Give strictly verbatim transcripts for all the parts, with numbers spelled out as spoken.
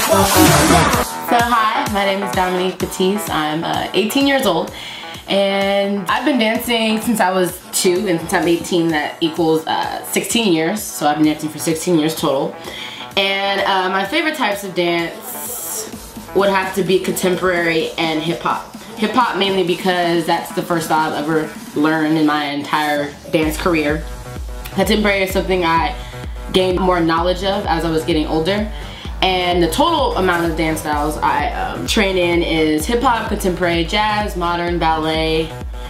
So hi, my name is Dominique Battiste. I'm uh, eighteen years old, and I've been dancing since I was two, and since I'm eighteen, that equals uh, sixteen years. So I've been dancing for sixteen years total. And uh, my favorite types of dance would have to be contemporary and hip hop. Hip hop mainly because that's the first style I've ever learned in my entire dance career. Contemporary is something I gained more knowledge of as I was getting older. And the total amount of dance styles I um, train in is hip-hop, contemporary, jazz, modern, ballet,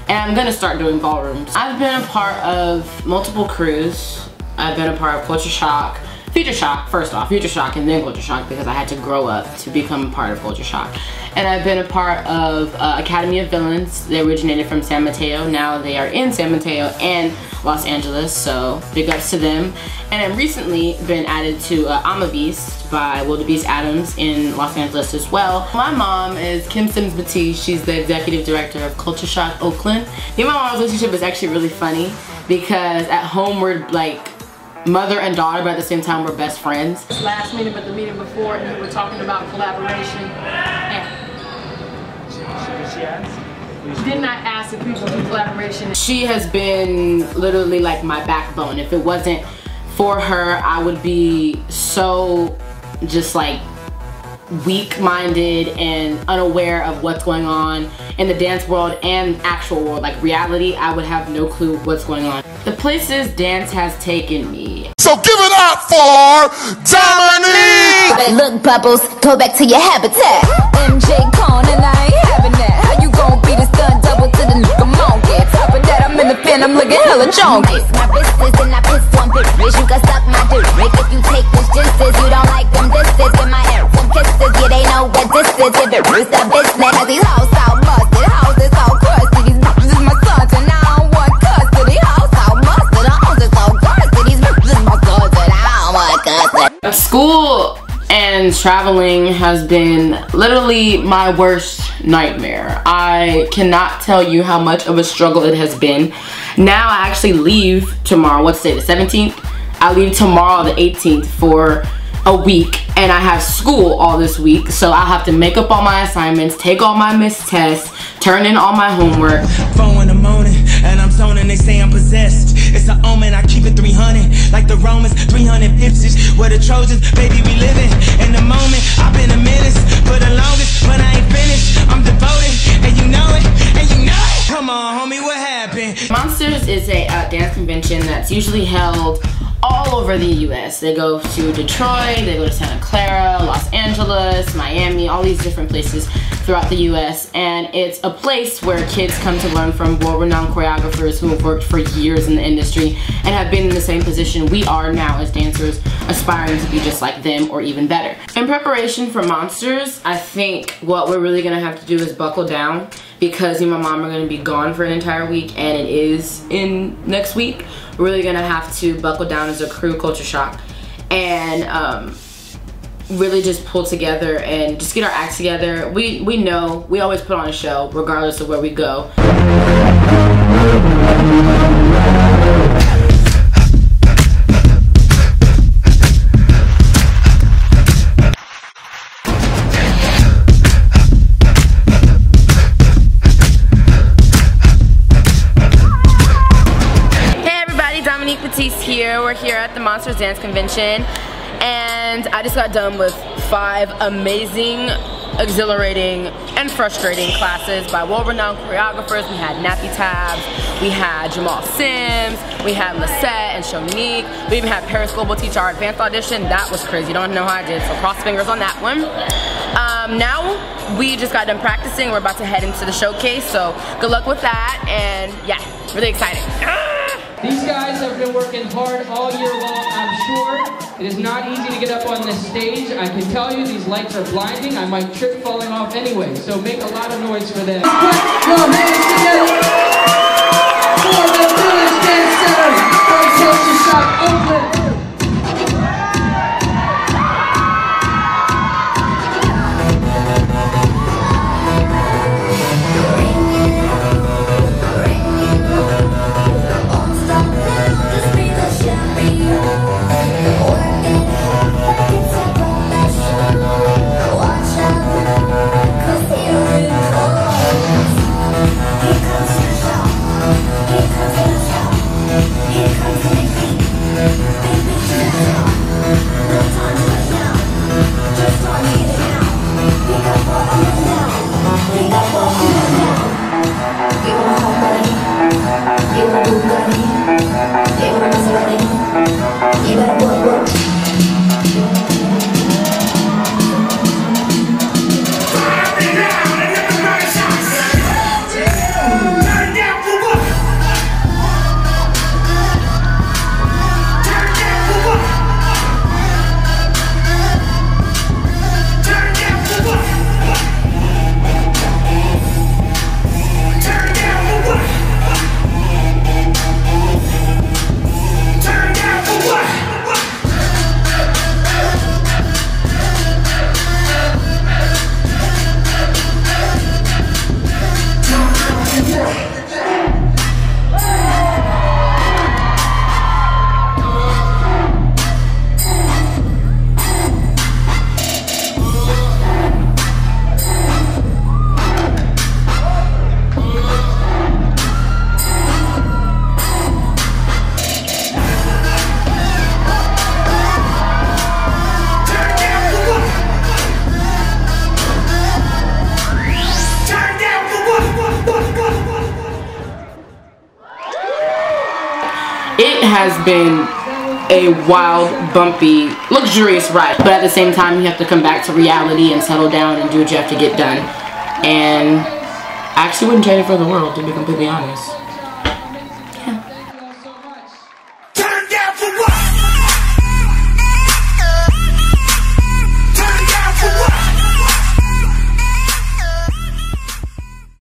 and I'm gonna start doing ballrooms. I've been a part of multiple crews. I've been a part of Culture Shock, Future Shock, first off, Future Shock and then Culture Shock because I had to grow up to become a part of Culture Shock. And I've been a part of uh, Academy of Villains. They originated from San Mateo. Now they are in San Mateo and Los Angeles, so big ups to them. And I've recently been added to uh, Amabeast by Wildebeest Adams in Los Angeles as well. My mom is Kim Sims-Battiste. She's the executive director of Culture Shock Oakland. Me and my mom's relationship is actually really funny because at home we're like mother and daughter, but at the same time we're best friends. Last meeting, but the meeting before, and we were talking about collaboration. Yeah. Didn't I ask if we would do collaboration? She has been literally like my backbone. If it wasn't for her, I would be so just like weak-minded and unaware of what's going on in the dance world and actual world, like reality. I would have no clue what's going on. The places dance has taken me. So give it up for Dominique! Look, Bubbles, go back to your habitat. M J Cone and I ain't having that. How you gon' be this done double to the nigga monkey? Top of that, I'm in the pen, I'm looking hella junky. Nice, my business and I piss on big bitch. You can suck my dick if you take those chances. You don't like them, this is in my hair. Kisses, yeah, they know what this is. If it roots up, it's man. Cause these hoes all busted, hoes is all crusty. These bitches is my sons, and I don't want custody. These hoes all busted, hoes is all crusty. These bitches is my sons, and I don't want custody. School and traveling has been literally my worst nightmare. I cannot tell you how much of a struggle it has been. Now I actually leave tomorrow. What's today? The seventeenth. I leave tomorrow, the eighteenth, for a week, and I have school all this week, so I'll have to make up all my assignments, take all my missed tests, turn in all my homework. Four in the morning, and I'm zoned and they say I'm possessed. It's an omen, I keep it three hundred, like the Romans, three hundred pipsies, where the Trojans, baby, we living in the moment. I've been a menace for the longest, but I ain't finished. I'm devoted, and you know it, and you know it. Come on, homie, what happened? Monsters is a uh, dance convention that's usually held all over the U S. They go to Detroit, they go to Santa Clara, Los Angeles, Miami, all these different places throughout the U S. And it's a place where kids come to learn from world-renowned choreographers who have worked for years in the industry and have been in the same position we are now as dancers, aspiring to be just like them or even better. In preparation for Monsters, I think what we're really gonna have to do is buckle down because me and my mom are gonna be gone for an entire week, and it is in next week. We're really gonna have to buckle down as a crew, Culture Shock, and um, really just pull together and just get our acts together. We we know we always put on a show regardless of where we go. Here. We're here at the Monsters Dance Convention, and I just got done with five amazing, exhilarating, and frustrating classes by world-renowned choreographers. We had Nappy Tabs, we had Jamal Sims, we had Lissette and Shonique. We even had Paris Global teach our advanced audition. That was crazy. Don't know how I did, so cross fingers on that one. Um, now we just got done practicing. We're about to head into the showcase, so good luck with that, and yeah, really exciting. These guys have been working hard all year long, I'm sure. It is not easy to get up on this stage. I can tell you these lights are blinding. I might trip falling off anyway, so make a lot of noise for them. Put your hands together for the Village Dance Center from Culture Shock Oakland. We'll be right back. has been a wild, bumpy, luxurious ride. But at the same time, you have to come back to reality and settle down and do what you have to get done. And I actually wouldn't trade it for the world, to be completely honest.